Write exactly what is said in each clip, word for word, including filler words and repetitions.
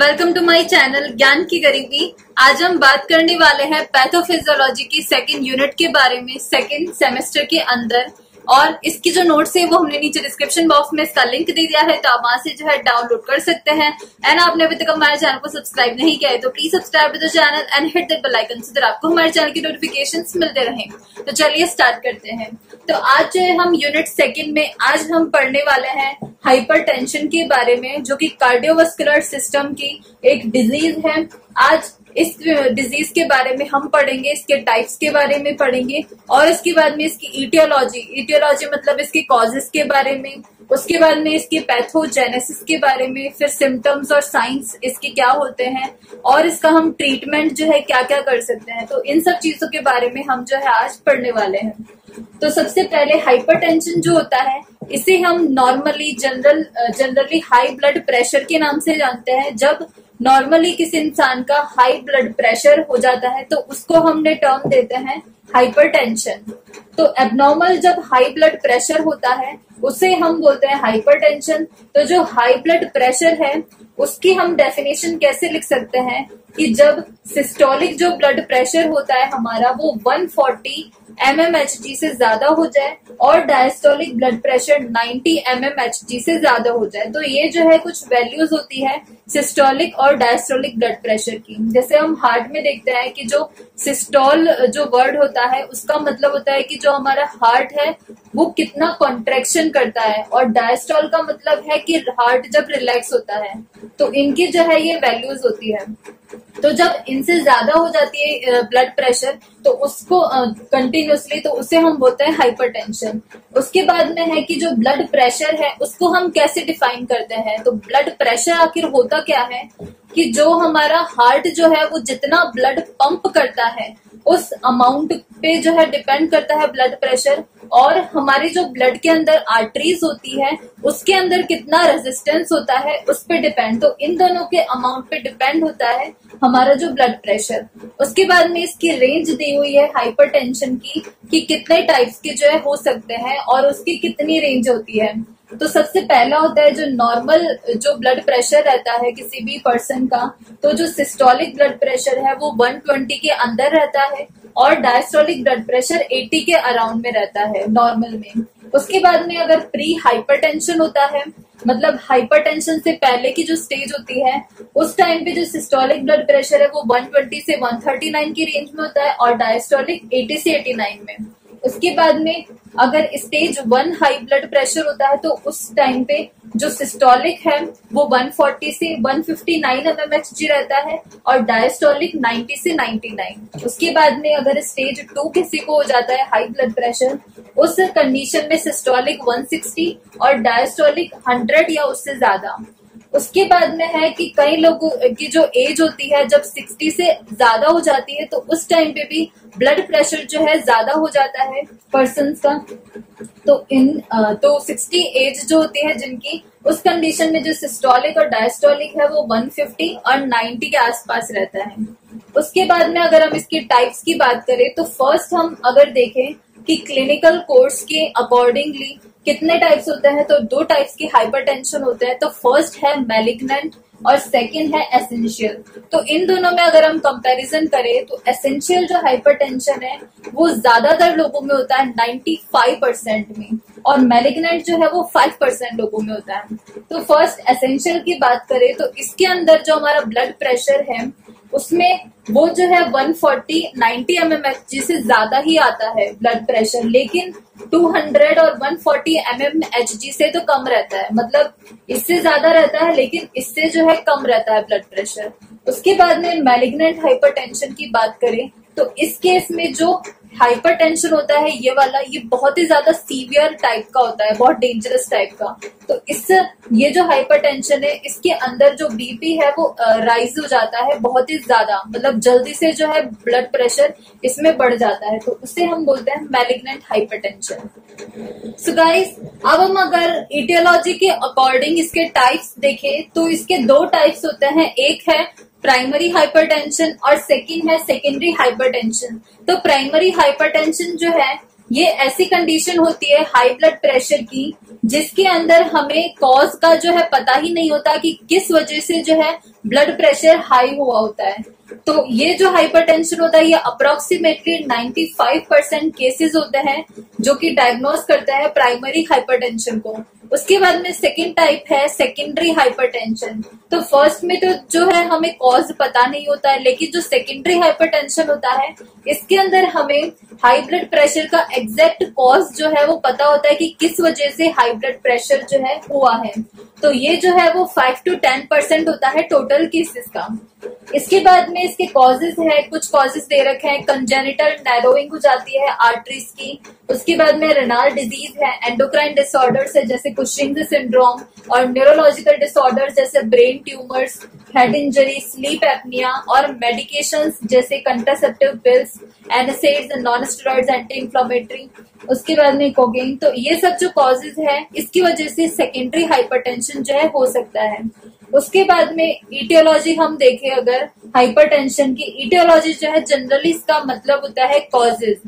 Welcome to my channel ज्ञान की गरीबी। आज हम बात करने वाले हैं पैथोफिजियोलॉजी की सेकंड यूनिट के बारे में सेकंड सेमेस्टर के अंदर, और इसकी जो नोट्स है वो हमने नीचे डिस्क्रिप्शन बॉक्स में इसका लिंक दे दिया है, तो आप वहां से जो है डाउनलोड कर सकते हैं। एंड आपने अभी तक हमारे चैनल को सब्सक्राइब नहीं किया है तो please subscribe to the channel and hit the bell icon so that आपको हमारे चैनल की नोटिफिकेशन मिलते रहे। तो चलिए स्टार्ट करते हैं। तो आज जो है हम यूनिट सेकेंड में आज हम पढ़ने वाले हैं हाइपरटेंशन के बारे में, जो कि कार्डियोवस्कुलर सिस्टम की एक डिजीज है। आज इस डिजीज के बारे में हम पढ़ेंगे, इसके टाइप्स के बारे में पढ़ेंगे, और उसके बाद में इसकी इटियोलॉजी इटियोलॉजी मतलब इसके कॉजेस के बारे में, उसके बाद में इसके पैथोजेनेसिस के बारे में, फिर सिम्टम्स और साइंस इसके क्या होते हैं, और इसका हम ट्रीटमेंट जो है क्या क्या कर सकते हैं। तो इन सब चीजों के बारे में हम जो है आज पढ़ने वाले हैं। तो सबसे पहले हाइपरटेंशन जो होता है इसे हम normally general generally high blood pressure के नाम से जानते हैं। जब नॉर्मली किसी इंसान का हाई ब्लड प्रेशर हो जाता है तो उसको हमने टर्म देते हैं हाइपरटेंशन। तो एब्नॉर्मल जब हाई ब्लड प्रेशर होता है उसे हम बोलते हैं हाइपरटेंशन। तो जो हाई ब्लड प्रेशर है उसकी हम डेफिनेशन कैसे लिख सकते हैं कि जब सिस्टोलिक जो ब्लड प्रेशर होता है हमारा वो एक सौ चालीस एम एम एच जी से ज्यादा हो जाए और डायस्टोलिक ब्लड प्रेशर नब्बे एम एम एच जी से ज्यादा हो जाए। तो ये जो है कुछ वैल्यूज होती है सिस्टोलिक और डायस्टोलिक ब्लड प्रेशर की। जैसे हम हार्ट में देखते हैं कि जो सिस्टोल जो वर्ड होता है उसका मतलब होता है कि जो हमारा हार्ट है वो कितना कॉन्ट्रेक्शन करता है, और डायस्टोल का मतलब है कि हार्ट जब रिलैक्स होता है। तो इनकी जो है ये वैल्यूज होती है। तो जब इनसे ज्यादा हो जाती है ब्लड प्रेशर तो उसको कंटिन्यूसली uh, तो उसे हम बोलते हैं हाइपरटेंशन। उसके बाद में है कि जो ब्लड प्रेशर है उसको हम कैसे डिफाइन करते हैं। तो ब्लड प्रेशर आखिर होता क्या है कि जो हमारा हार्ट जो है वो जितना ब्लड पंप करता है उस अमाउंट पे जो है डिपेंड करता है ब्लड प्रेशर, और हमारी जो ब्लड के अंदर आर्टरीज होती है उसके अंदर कितना रेजिस्टेंस होता है उस पे डिपेंड। तो इन दोनों के अमाउंट पे डिपेंड होता है हमारा जो ब्लड प्रेशर। उसके बाद में इसकी रेंज दी हुई है हाइपरटेंशन की कि कितने टाइप्स के जो है हो सकते हैं और उसकी कितनी रेंज होती है। तो सबसे पहला होता है जो नॉर्मल जो ब्लड प्रेशर रहता है किसी भी पर्सन का, तो जो सिस्टोलिक ब्लड प्रेशर है वो एक सौ बीस के अंदर रहता है और डायस्टोलिक ब्लड प्रेशर अस्सी के अराउंड में रहता है नॉर्मल में। उसके बाद में अगर प्री हाइपरटेंशन होता है मतलब हाइपरटेंशन से पहले की जो स्टेज होती है उस टाइम पे जो सिस्टोलिक ब्लड प्रेशर है वो एक सौ बीस से एक सौ उनतालीस की रेंज में होता है और डायस्टोलिक अस्सी से नवासी में। उसके बाद में अगर stage one high blood pressure होता है तो उस टाइम पे जो सिस्टोलिक है वो एक सौ चालीस से एक सौ उनसठ एम एम एच जी रहता है और डायस्टोलिक नब्बे से निन्यानवे। उसके बाद में अगर स्टेज टू किसी को हो जाता है हाई ब्लड प्रेशर, उस कंडीशन में सिस्टोलिक एक सौ साठ और डायस्टोलिक सौ या उससे ज्यादा। उसके बाद में है कि कई लोगों की जो एज होती है जब साठ से ज्यादा हो जाती है तो उस टाइम पे भी ब्लड प्रेशर जो है ज्यादा हो जाता है पर्सन का। तो इन तो साठ एज जो होती है जिनकी, उस कंडीशन में जो सिस्टोलिक और डायस्टोलिक है वो एक सौ पचास और नब्बे के आसपास रहता है। उसके बाद में अगर हम इसके टाइप्स की बात करें तो फर्स्ट हम अगर देखें कि क्लिनिकल कोर्स के अकॉर्डिंगली कितने टाइप्स होते हैं तो दो टाइप्स के हाइपरटेंशन होते हैं। तो फर्स्ट है मैलिग्नेंट और सेकंड है एसेंशियल। तो इन दोनों में अगर हम कंपैरिजन करें तो एसेंशियल जो हाइपरटेंशन है वो ज्यादातर लोगों में होता है पचानवे परसेंट में, और मैलिग्नेंट जो है वो पाँच परसेंट लोगों में होता है। तो फर्स्ट एसेंशियल की बात करें तो इसके अंदर जो हमारा ब्लड प्रेशर है उसमें वो जो है एक सौ चालीस नब्बे एम एम एच जी से ज्यादा ही आता है ब्लड प्रेशर, लेकिन दो सौ और एक सौ चालीस एम एम एच जी से तो कम रहता है, मतलब इससे ज्यादा रहता है लेकिन इससे जो है कम रहता है ब्लड प्रेशर। उसके बाद में मैलिग्नेंट हाइपरटेंशन की बात करें तो इस केस में जो हाइपरटेंशन होता है ये वाला ये बहुत ही ज्यादा सीवियर टाइप का होता है, बहुत डेंजरस टाइप का। तो इस ये जो हाइपरटेंशन है इसके अंदर जो बीपी है वो राइज हो जाता है बहुत ही ज्यादा, मतलब जल्दी से जो है ब्लड प्रेशर इसमें बढ़ जाता है, तो उसे हम बोलते हैं मैलिग्नेंट हाइपरटेंशन। सो गाइस अब हम अगर इटियोलॉजी के अकॉर्डिंग इसके टाइप्स देखें तो इसके दो टाइप्स होते हैं, एक है प्राइमरी हाइपरटेंशन और सेकंड है सेकेंडरी हाइपरटेंशन। तो प्राइमरी हाइपरटेंशन जो है ये ऐसी कंडीशन होती है हाई ब्लड प्रेशर की जिसके अंदर हमें कॉज का जो है पता ही नहीं होता कि किस वजह से जो है ब्लड प्रेशर हाई हुआ होता है। तो ये जो हाइपरटेंशन होता है ये approximately ninety five percent cases होते हैं जो कि डायग्नोज करता है प्राइमरी हाइपरटेंशन को। उसके बाद में सेकेंड टाइप है सेकेंडरी हाइपरटेंशन। तो फर्स्ट में तो जो है हमें कॉज पता नहीं होता है, लेकिन जो सेकेंडरी हाइपरटेंशन होता है इसके अंदर हमें हाई ब्लड प्रेशर का एग्जैक्ट कॉज जो है वो पता होता है कि किस वजह से हाई ब्लड प्रेशर जो है हुआ है। तो ये जो है वो फाइव टू टेन परसेंट होता है टोटल केसेस का। इसके बाद में इसके कॉजेज है, कुछ कॉजेज दे रखे हैं। कंजेनिटल नैरोइंग हो जाती है आर्टरीज की, उसके बाद में रेनाल डिजीज है, एंडोक्राइन डिसऑर्डर्स है जैसे कुशिंग सिंड्रोम और न्यूरोलॉजिकल डिसऑर्डर्स जैसे brain tumours, head injury, sleep apnoea और मेडिकेशंस जैसे contraceptive pills, NSAIDs, non steroid anti inflammatory, उसके बाद में कोगेन। तो ये सब जो कॉजेज है इसकी वजह से सेकेंडरी हाइपरटेंशन जो है हो सकता है। उसके बाद में इटियोलॉजी हम देखें अगर हाइपरटेंशन की, इटियोलॉजी जो है जनरली इसका मतलब होता है कॉजेज।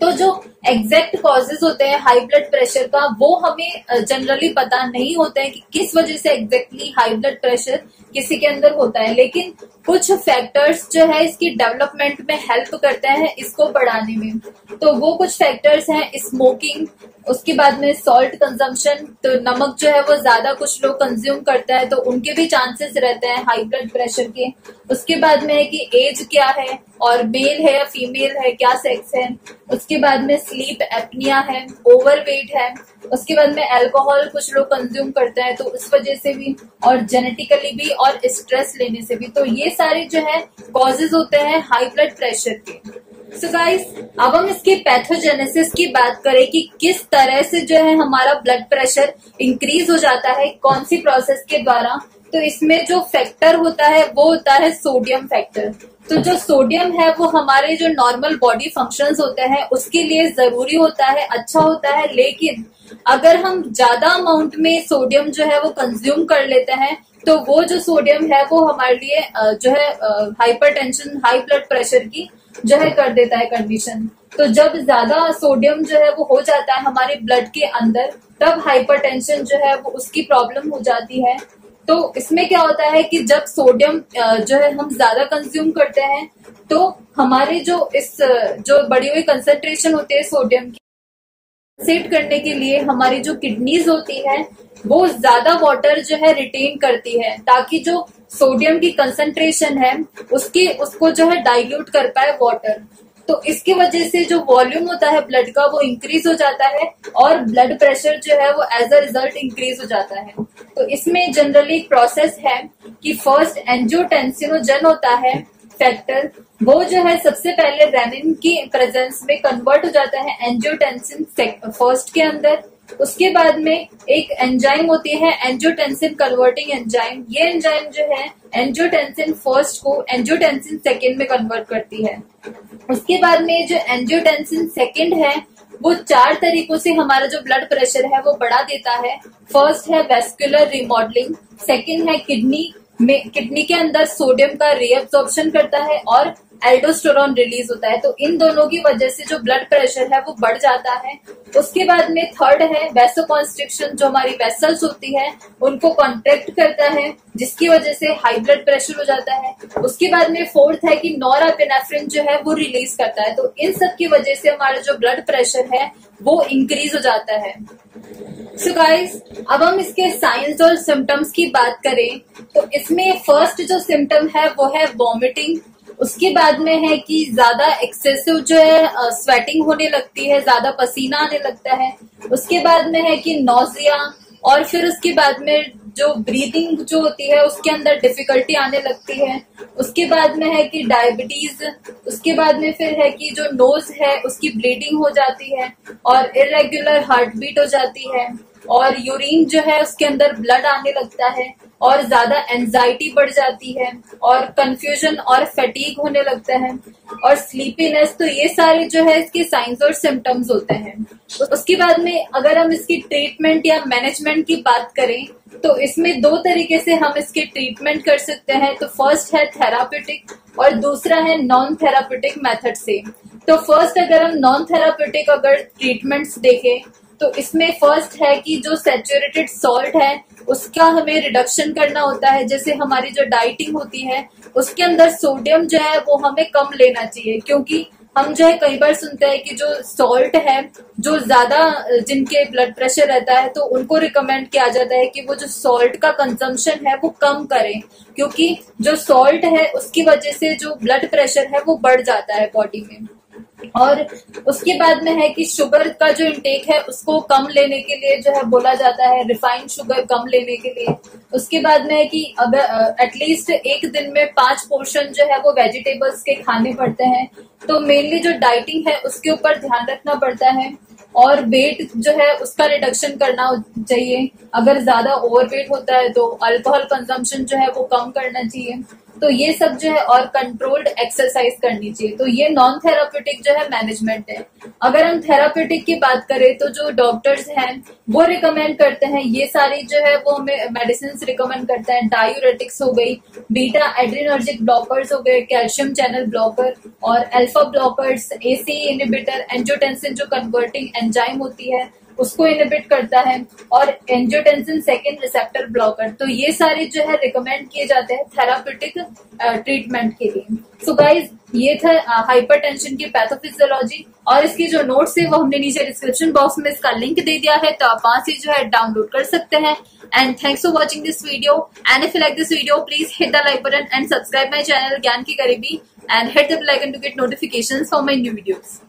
तो जो एग्जैक्ट कॉजेज होते हैं हाई ब्लड प्रेशर का वो हमें जनरली पता नहीं होता है कि किस वजह से एग्जैक्टली हाई ब्लड प्रेशर किसी के अंदर होता है, लेकिन कुछ फैक्टर्स जो है इसकी डेवलपमेंट में हेल्प करते हैं इसको बढ़ाने में। तो वो कुछ फैक्टर्स हैं स्मोकिंग, उसके बाद में सॉल्ट कंजम्पशन, तो नमक जो है वो ज्यादा कुछ लोग कंज्यूम करता है तो उनके भी चांसेस रहते हैं हाई ब्लड प्रेशर के। उसके बाद में है कि एज क्या है और मेल है या फीमेल है, क्या सेक्स है, उसके बाद में स्लीप एपनिया है, ओवरवेट है, उसके बाद में अल्कोहल कुछ लोग कंज्यूम करते हैं तो उस वजह से भी, और जेनेटिकली भी, और स्ट्रेस लेने से भी। तो ये सारे जो है कॉजेज होते हैं हाई ब्लड प्रेशर के। So guys, अब हम इसके पैथोजेनेसिस की बात करें कि किस तरह से जो है हमारा ब्लड प्रेशर इंक्रीज हो जाता है, कौन सी प्रोसेस के द्वारा। तो इसमें जो फैक्टर होता है वो होता है सोडियम फैक्टर। तो जो सोडियम है वो हमारे जो नॉर्मल बॉडी फंक्शंस होते हैं उसके लिए जरूरी होता है, अच्छा होता है, लेकिन अगर हम ज्यादा अमाउंट में सोडियम जो है वो कंज्यूम कर लेते हैं तो वो जो सोडियम है वो हमारे लिए जो है हाइपरटेंशन, हाई ब्लड प्रेशर की जो है कर देता है कंडीशन। तो जब ज्यादा सोडियम जो है वो हो जाता है हमारे ब्लड के अंदर तब हाइपरटेंशन जो है वो उसकी प्रॉब्लम हो जाती है। तो इसमें क्या होता है कि जब सोडियम जो है हम ज्यादा कंज्यूम करते हैं तो हमारे जो इस जो बढ़ी हुई कंसंट्रेशन होती है सोडियम की सेट करने के लिए हमारी जो किडनीज होती है वो ज्यादा वाटर जो है रिटेन करती है ताकि जो सोडियम की कंसंट्रेशन है उसकी उसको जो है डाइल्यूट कर पाए वाटर। तो इसकी वजह से जो वॉल्यूम होता है ब्लड का वो इंक्रीज हो जाता है और ब्लड प्रेशर जो है वो एज अ रिजल्ट इंक्रीज हो जाता है। तो इसमें जनरली एक प्रोसेस है कि फर्स्ट एंजियोटेंसिनोजन होता है फैक्टर, वो जो है सबसे पहले रेनिन की प्रेजेंस में कन्वर्ट हो जाता है एंजियोटेंसिन फर्स्ट के अंदर। उसके बाद में एक एंजाइम होती है एंजियोटेंसिन कन्वर्टिंग एंजाइम, ये एंजाइम जो है एंजियोटेंसिन फर्स्ट को एंजियोटेंसिन सेकेंड में कन्वर्ट करती है। उसके बाद में जो एंजियोटेंसिन सेकेंड है वो चार तरीकों से हमारा जो ब्लड प्रेशर है वो बढ़ा देता है। फर्स्ट है वेस्कुलर रिमॉडलिंग, सेकेंड है किडनी में किडनी के अंदर सोडियम का रीअब्सॉर्प्शन करता है, और एल्डोस्टेरोन रिलीज होता है। तो इन दोनों की वजह से जो ब्लड प्रेशर है वो बढ़ जाता है। उसके बाद में थर्ड है वैसोकॉन्स्ट्रिक्शन, जो हमारी वेसल्स होती है उनको कॉन्ट्रैक्ट करता है जिसकी वजह से हाई ब्लड प्रेशर हो जाता है। उसके बाद में फोर्थ है कि नोरा पेनाफ्रिन जो है वो रिलीज करता है। तो इन सब की वजह से हमारा जो ब्लड प्रेशर है वो इंक्रीज हो जाता है। सो so गाइस, अब हम इसके साइंस और सिम्टम्स की बात करें तो इसमें फर्स्ट जो सिम्टम है वो है वॉमिटिंग, उसके बाद में है कि ज्यादा एक्सेसिव जो है स्वेटिंग होने लगती है, ज्यादा पसीना आने लगता है, उसके बाद में है कि नॉजिया, और फिर उसके बाद में जो ब्रीथिंग जो होती है उसके अंदर डिफिकल्टी आने लगती है, उसके बाद में है कि डायबिटीज, उसके बाद में फिर है कि जो नोज है उसकी ब्लीडिंग हो जाती है और इरेगुलर हार्ट बीट हो जाती है, और यूरिन जो है उसके अंदर ब्लड आने लगता है, और ज्यादा एंजाइटी बढ़ जाती है, और कंफ्यूजन और फटीग होने लगता है, और स्लीपीनेस। तो ये सारे जो है इसके साइंस और सिम्टम्स होते हैं। उसके बाद में अगर हम इसकी ट्रीटमेंट या मैनेजमेंट की बात करें तो इसमें दो तरीके से हम इसके ट्रीटमेंट कर सकते हैं। तो फर्स्ट है थेराप्यूटिक और दूसरा है नॉन थेराप्यूटिक मेथड से। तो फर्स्ट अगर हम नॉन थेराप्यूटिक अगर ट्रीटमेंट्स देखें तो इसमें फर्स्ट है कि जो सैचुरेटेड सॉल्ट है उसका हमें रिडक्शन करना होता है। जैसे हमारी जो डाइटिंग होती है उसके अंदर सोडियम जो है वो हमें कम लेना चाहिए, क्योंकि हम जो है कई बार सुनते हैं कि जो सॉल्ट है, जो ज्यादा जिनके ब्लड प्रेशर रहता है तो उनको रिकमेंड किया जाता है कि वो जो सॉल्ट का कंजम्पशन है वो कम करें, क्योंकि जो सॉल्ट है उसकी वजह से जो ब्लड प्रेशर है वो बढ़ जाता है बॉडी में। और उसके बाद में है कि शुगर का जो इंटेक है उसको कम लेने के लिए जो है बोला जाता है, रिफाइंड शुगर कम लेने के लिए। उसके बाद में है कि अब एटलीस्ट एक दिन में पांच पोर्शन जो है वो वेजिटेबल्स के खाने पड़ते हैं। तो मेनली जो डाइटिंग है उसके ऊपर ध्यान रखना पड़ता है, और वेट जो है उसका रिडक्शन करना चाहिए। अगर ज्यादा ओवरवेट होता है तो अल्कोहल कंजम्पशन जो है वो कम करना चाहिए। तो ये सब जो है, और कंट्रोल्ड एक्सरसाइज करनी चाहिए। तो ये नॉन थेराप्यूटिक जो है मैनेजमेंट है। अगर हम थेराप्यूटिक की बात करें तो जो डॉक्टर्स हैं वो रिकमेंड करते हैं, ये सारी जो है वो हमें मेडिसिन रिकमेंड करते हैं। डायुरेटिक्स हो गई, बीटा एड्रीनर्जिक ब्लॉकर्स हो गए, कैल्शियम चैनल ब्लॉकर और alpha blockers, AC inhibitor, angiotensin जो कन्वर्टिंग एंजाइम होती है उसको इनहिबिट करता है, और एंजियोटेंसिन सेकेंड रिसेप्टर ब्लॉकर। तो ये सारे जो है रिकमेंड किए जाते हैं थेराप्यूटिक ट्रीटमेंट के लिए। सो गाइज, ये था हाइपरटेंशन की पैथोफिजियोलॉजी, और इसकी जो नोट्स है वो हमने नीचे डिस्क्रिप्शन बॉक्स में इसका लिंक दे दिया है, तो आप वहां से जो है डाउनलोड कर सकते हैं। And thanks for watching this video, and if you like this video please hit the like button and subscribe my channel ज्ञान की गरीबी, and hit the bell icon to get notification for my new videos.